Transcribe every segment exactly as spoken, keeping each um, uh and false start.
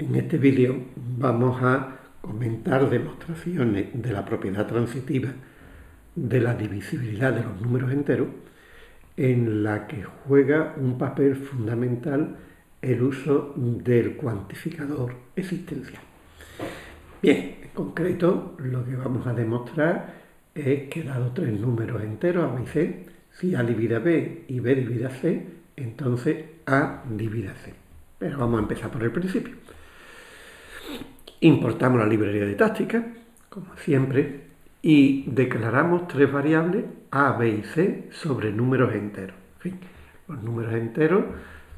En este vídeo vamos a comentar demostraciones de la propiedad transitiva de la divisibilidad de los números enteros, en la que juega un papel fundamental el uso del cuantificador existencial. Bien, en concreto lo que vamos a demostrar es que dado tres números enteros, A, B y C, si A divide B y B divide C, entonces A divide C. Pero vamos a empezar por el principio. Importamos la librería de táctica, como siempre, y declaramos tres variables A, B y C sobre números enteros. En fin, los números enteros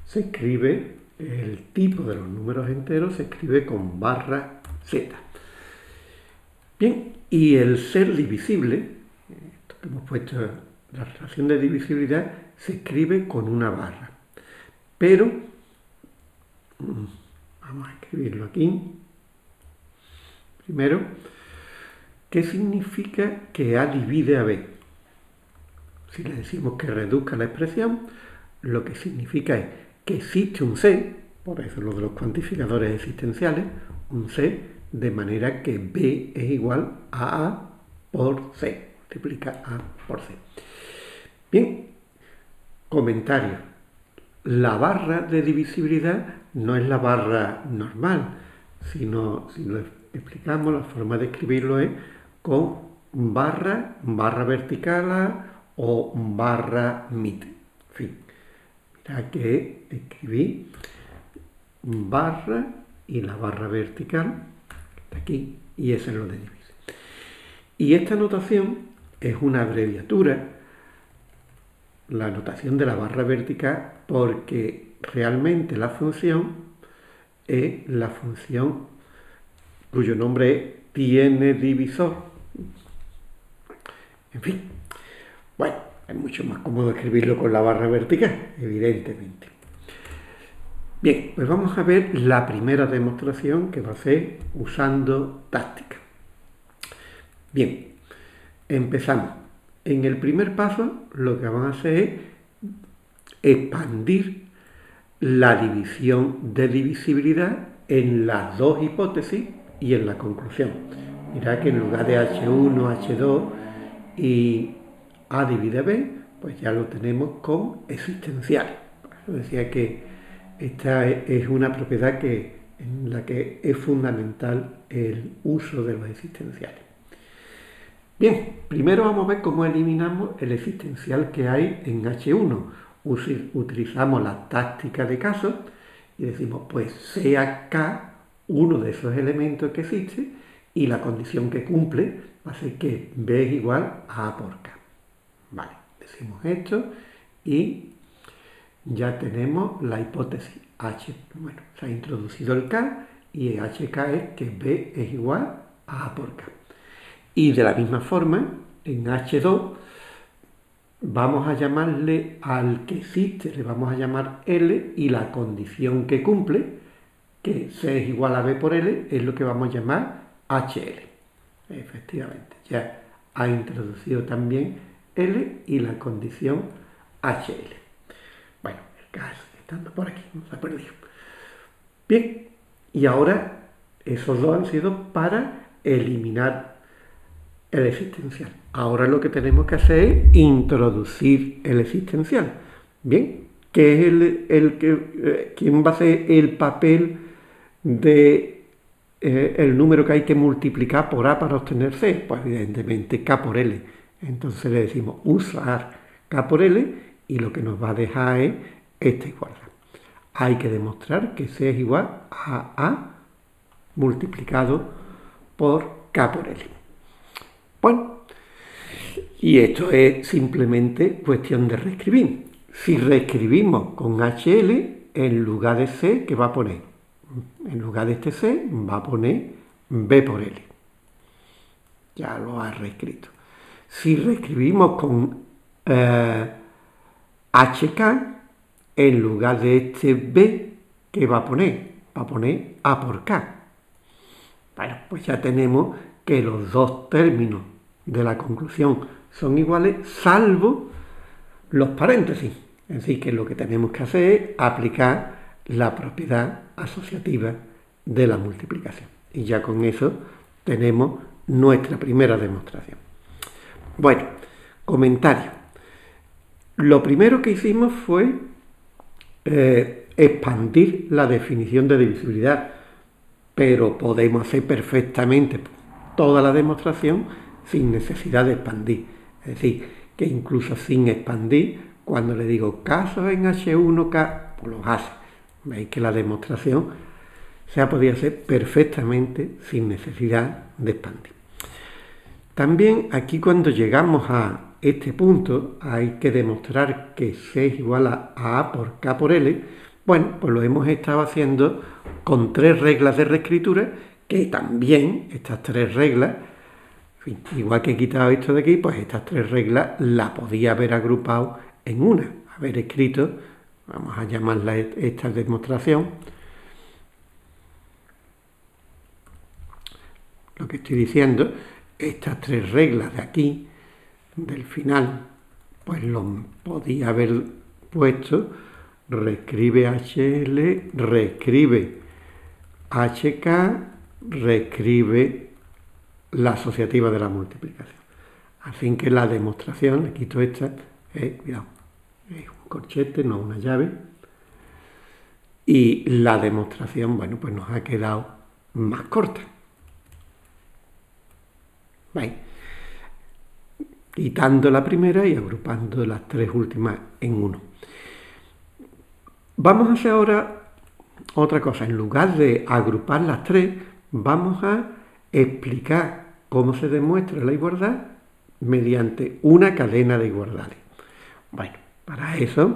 se escribe, el tipo de los números enteros se escribe con barra Z. Bien, y el ser divisible, esto que hemos puesto, la relación de divisibilidad, se escribe con una barra. Pero, vamos a escribirlo aquí, primero, ¿qué significa que A divide a B? Si le decimos que reduzca la expresión, lo que significa es que existe un C, por eso lo de los cuantificadores existenciales, un C, de manera que B es igual a A por C, multiplica A por C. Bien, comentario. La barra de divisibilidad no es la barra normal, sino, si lo explicamos, la forma de escribirlo es con barra, barra vertical A o barra mid. En fin, mira que escribí barra y la barra vertical de aquí, y eso es lo de divisible. Y esta notación es una abreviatura, la notación de la barra vertical, porque realmente la función es la función cuyo nombre es tiene divisor. En fin, bueno, es mucho más cómodo escribirlo con la barra vertical, evidentemente. Bien, pues vamos a ver la primera demostración, que va a ser usando táctica. Bien, empezamos. En el primer paso lo que vamos a hacer es expandir la división de divisibilidad en las dos hipótesis y en la conclusión. Mirad que en lugar de H uno, H dos y A divide B, pues ya lo tenemos con existencial. Decía que esta es una propiedad que, en la que es fundamental el uso de los existenciales. Bien, primero vamos a ver cómo eliminamos el existencial que hay en H uno. Utilizamos la táctica de casos y decimos, pues sea K uno de esos elementos que existe, y la condición que cumple va a ser que B es igual a A por K. Vale, decimos esto y ya tenemos la hipótesis H. Bueno, se ha introducido el K y el H K es que B es igual a A por K. Y de la misma forma, en H dos vamos a llamarle al que existe, le vamos a llamar L, y la condición que cumple, que C es igual a B por L, es lo que vamos a llamar H L. Efectivamente, ya ha introducido también L y la condición H L. Bueno, el caso estando por aquí, nos ha perdido. Bien, y ahora esos dos han sido para eliminar el existencial. Ahora lo que tenemos que hacer es introducir el existencial. Bien, ¿qué es el, el que, eh, quién va a ser el papel de eh, el número que hay que multiplicar por A para obtener C? Pues evidentemente K por L. Entonces le decimos usar K por L y lo que nos va a dejar es esta igualdad. Hay que demostrar que C es igual a A multiplicado por K por L. Bueno, y esto es simplemente cuestión de reescribir. Si reescribimos con H L, en lugar de C, ¿qué va a poner? En lugar de este C, va a poner B por L. Ya lo ha reescrito. Si reescribimos con eh, H K, en lugar de este B, ¿qué va a poner? Va a poner A por K. Bueno, pues ya tenemos que los dos términos de la conclusión son iguales, salvo los paréntesis. Es decir, que lo que tenemos que hacer es aplicar la propiedad asociativa de la multiplicación. Y ya con eso tenemos nuestra primera demostración. Bueno, comentario. Lo primero que hicimos fue eh, expandir la definición de divisibilidad, pero podemos hacer perfectamente toda la demostración sin necesidad de expandir. Es decir, que incluso sin expandir, cuando le digo casos en H uno K, pues los hace. Veis que la demostración se ha podido hacer perfectamente sin necesidad de expandir. También aquí, cuando llegamos a este punto, hay que demostrar que C es igual a A por K por L. Bueno, pues lo hemos estado haciendo con tres reglas de reescritura, que también estas tres reglas, en fin, igual que he quitado esto de aquí, pues estas tres reglas las podía haber agrupado en una, haber escrito, vamos a llamarla esta demostración, lo que estoy diciendo, estas tres reglas de aquí, del final, pues lo podía haber puesto, reescribe H L, reescribe H K, reescribe la asociativa de la multiplicación. Así que la demostración, le quito esta, eh, cuidado, es un corchete, no una llave, y la demostración, bueno, pues nos ha quedado más corta. ¿Veis? Quitando la primera y agrupando las tres últimas en uno. Vamos a hacer ahora otra cosa. En lugar de agrupar las tres, vamos a explicar cómo se demuestra la igualdad mediante una cadena de igualdades. Bueno, para eso,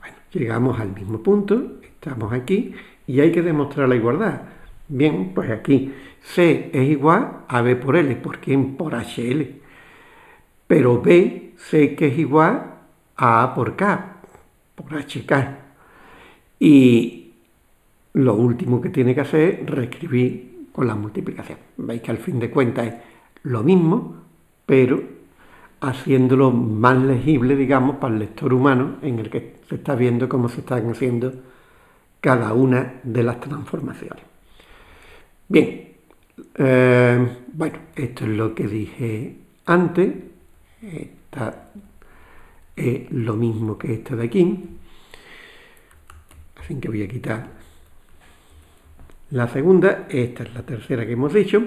bueno, llegamos al mismo punto, estamos aquí y hay que demostrar la igualdad. Bien, pues aquí C es igual a B por L. ¿Por quién? Por H L. Pero B sé que es igual a A por K, por H K. Y lo último que tiene que hacer es reescribir con la multiplicación. Veis que al fin de cuentas es lo mismo, pero haciéndolo más legible, digamos, para el lector humano, en el que se está viendo cómo se están haciendo cada una de las transformaciones. Bien, eh, bueno, esto es lo que dije antes, esta es lo mismo que esta de aquí, así que voy a quitar la segunda, esta es la tercera que hemos dicho,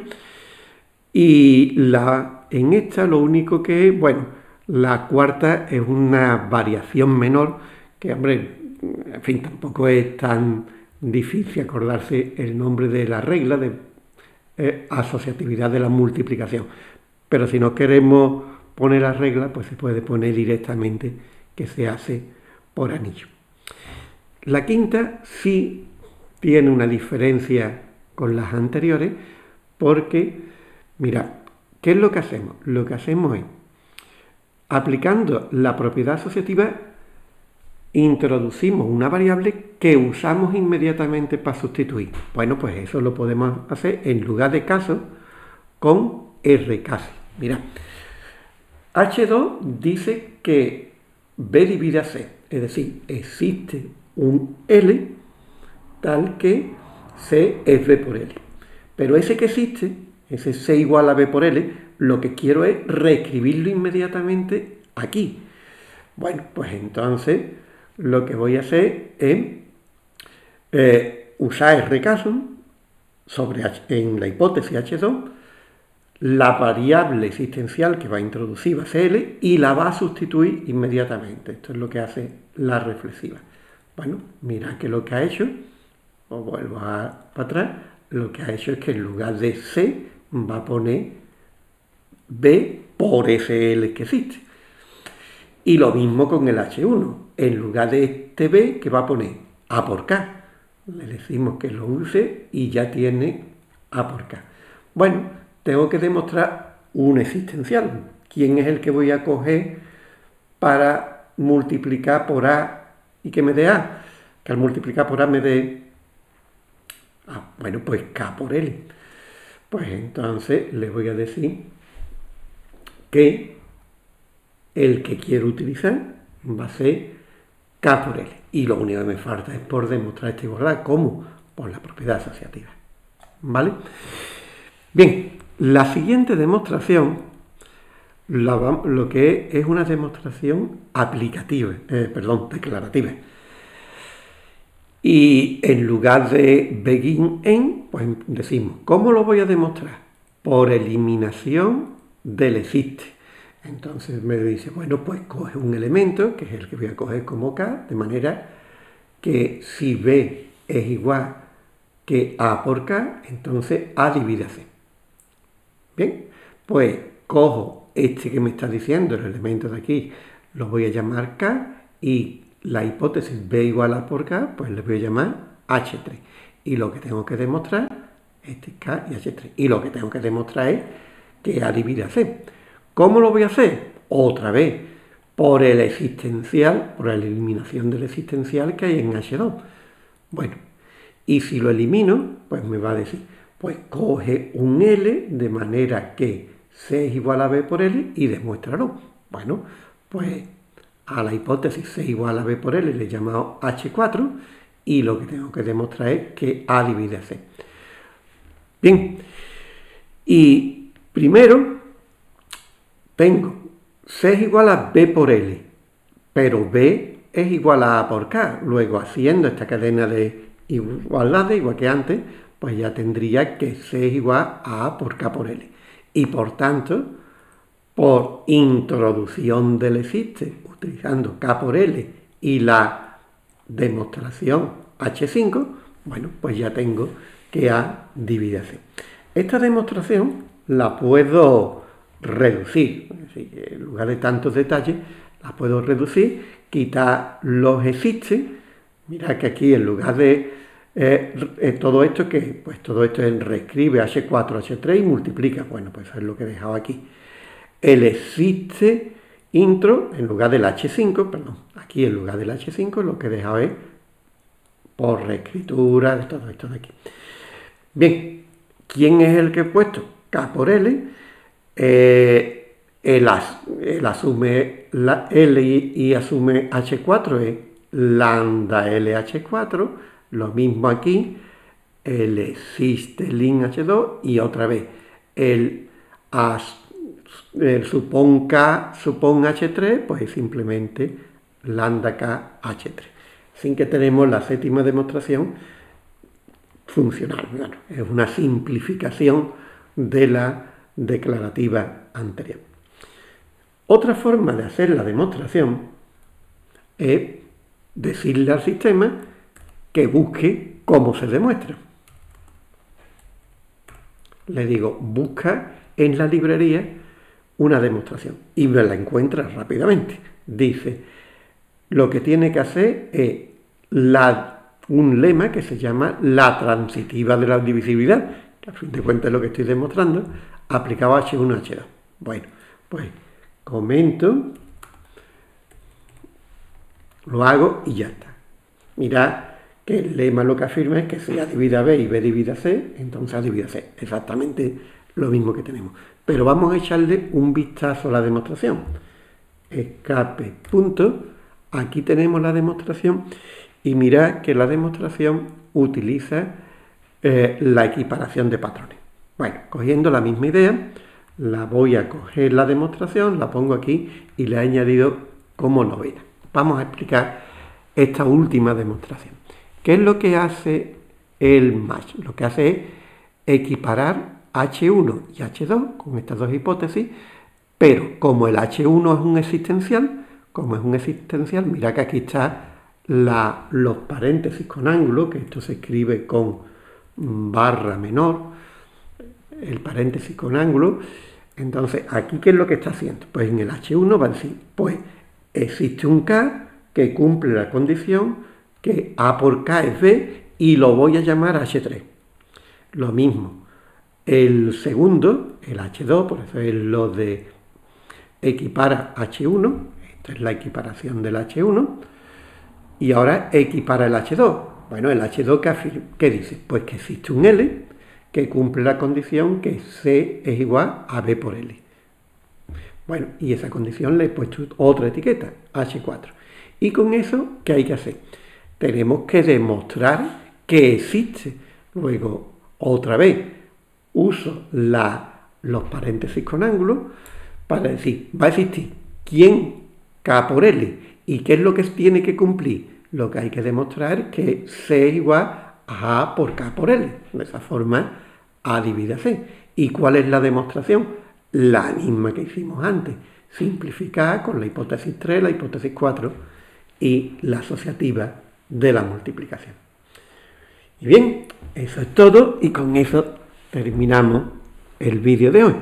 y la, en esta lo único que, bueno, la cuarta es una variación menor, que hombre, en fin, tampoco es tan difícil acordarse el nombre de la regla de eh, asociatividad de la multiplicación, pero si no queremos poner la regla, pues se puede poner directamente que se hace por anillo. La quinta sí tiene una diferencia con las anteriores, porque, mirad, ¿qué es lo que hacemos? Lo que hacemos es, aplicando la propiedad asociativa, introducimos una variable que usamos inmediatamente para sustituir. Bueno, pues eso lo podemos hacer en lugar de caso con R casi. Mirad, H dos dice que B divide a C, es decir, existe un L tal que C es B por L. Pero ese que existe, ese C igual a B por L, lo que quiero es reescribirlo inmediatamente aquí. Bueno, pues entonces lo que voy a hacer es eh, usar R caso sobre H, en la hipótesis H dos, la variable existencial que va a introducir va a ser L y la va a sustituir inmediatamente. Esto es lo que hace la reflexiva. Bueno, mirad que lo que ha hecho, o vuelvo a, para atrás, lo que ha hecho es que en lugar de C va a poner B por ese L que existe. Y lo mismo con el H uno. En lugar de este B, que va a poner A por K. Le decimos que lo use y ya tiene A por K. Bueno, tengo que demostrar un existencial. ¿Quién es el que voy a coger para multiplicar por A y que me dé A? Que al multiplicar por A me dé A. Bueno, pues K por L. Pues entonces le voy a decir que el que quiero utilizar va a ser K por L. Y lo único que me falta es por demostrar esta igualdad. ¿Cómo? por la propiedad asociativa. ¿Vale? Bien, la siguiente demostración lo, lo que es, es una demostración aplicativa, eh, perdón, declarativa. Y en lugar de begin en, pues decimos, ¿cómo lo voy a demostrar? Por eliminación del existe. Entonces me dice, bueno, pues coge un elemento, que es el que voy a coger como K, de manera que si B es igual que A por K, entonces A divide a C. Bien, pues cojo este que me está diciendo, el elemento de aquí, lo voy a llamar K, y la hipótesis B igual a por K, pues le voy a llamar H tres. Y lo que tengo que demostrar, este es K y H tres. Y lo que tengo que demostrar es que A divide a C. ¿Cómo lo voy a hacer? Otra vez, por el existencial, por la eliminación del existencial que hay en H dos. Bueno, y si lo elimino, pues me va a decir, pues coge un L de manera que C es igual a B por L y demuéstralo. Bueno, pues a la hipótesis C igual a B por L le he llamado H cuatro y lo que tengo que demostrar es que A divide a C. Bien, y primero tengo C es igual a B por L, pero B es igual a A por K. Luego, haciendo esta cadena de igualdades, igual que antes, pues ya tendría que C es igual a A por K por L. Y por tanto, por introducción del existe, utilizando K por L y la demostración H cinco, bueno, pues ya tengo que A divide a C. Esta demostración la puedo reducir, en lugar de tantos detalles, la puedo reducir, quitar los existes. Mirad que aquí en lugar de eh, todo esto, que pues todo esto es reescribe H cuatro, H tres y multiplica, bueno, pues eso es lo que he dejado aquí. El existe intro en lugar del H cinco, perdón, aquí en lugar del H cinco lo que he dejado es por reescritura de todo esto de aquí. Bien, ¿quién es el que he puesto? K por L, eh, el, as, el asume la L y, y asume H cuatro es lambda L H cuatro, lo mismo aquí, el existe lin H dos y otra vez el as el supón K, supón H tres, pues es simplemente lambda K H tres. Así que tenemos la séptima demostración funcional. Bueno, es una simplificación de la declarativa anterior. Otra forma de hacer la demostración es decirle al sistema que busque cómo se demuestra. Le digo, busca en la librería una demostración y me la encuentra rápidamente. Dice, lo que tiene que hacer es la, un lema que se llama la transitiva de la divisibilidad, que a fin de cuentas es lo que estoy demostrando, aplicado a H uno, H dos. Bueno, pues comento, lo hago y ya está. Mirad que el lema lo que afirma es que si A divide a B y B divide a C, entonces A divide a C. Exactamente lo mismo que tenemos. Pero vamos a echarle un vistazo a la demostración. Escape, punto. Aquí tenemos la demostración y mirad que la demostración utiliza eh, la equiparación de patrones. Bueno, cogiendo la misma idea, la voy a coger la demostración, la pongo aquí y le he añadido como novena. Vamos a explicar esta última demostración. ¿Qué es lo que hace el match? Lo que hace es equiparar H uno y H dos con estas dos hipótesis, pero como el H uno es un existencial, como es un existencial, mira que aquí está la, los paréntesis con ángulo, que esto se escribe con barra menor, el paréntesis con ángulo. Entonces, ¿aquí qué es lo que está haciendo? Pues en el H uno va a decir, pues existe un K que cumple la condición que A por K es B y lo voy a llamar H tres. Lo mismo. El segundo, el H dos, por eso es lo de equipara H uno, esta es la equiparación del H uno, y ahora equipara el H dos. Bueno, el H dos, ¿qué, qué dice? Pues que existe un L que cumple la condición que C es igual a B por L. Bueno, y esa condición le he puesto otra etiqueta, H cuatro. Y con eso, ¿qué hay que hacer? Tenemos que demostrar que existe. Luego, otra vez, uso la, los paréntesis con ángulo para decir, va a existir quién, K por L. ¿Y qué es lo que tiene que cumplir? Lo que hay que demostrar es que C es igual a A por K por L. De esa forma, A divide C. ¿Y cuál es la demostración? La misma que hicimos antes. Simplificar con la hipótesis tres, la hipótesis cuatro y la asociativa de la multiplicación. Y bien, eso es todo y con eso terminamos el vídeo de hoy.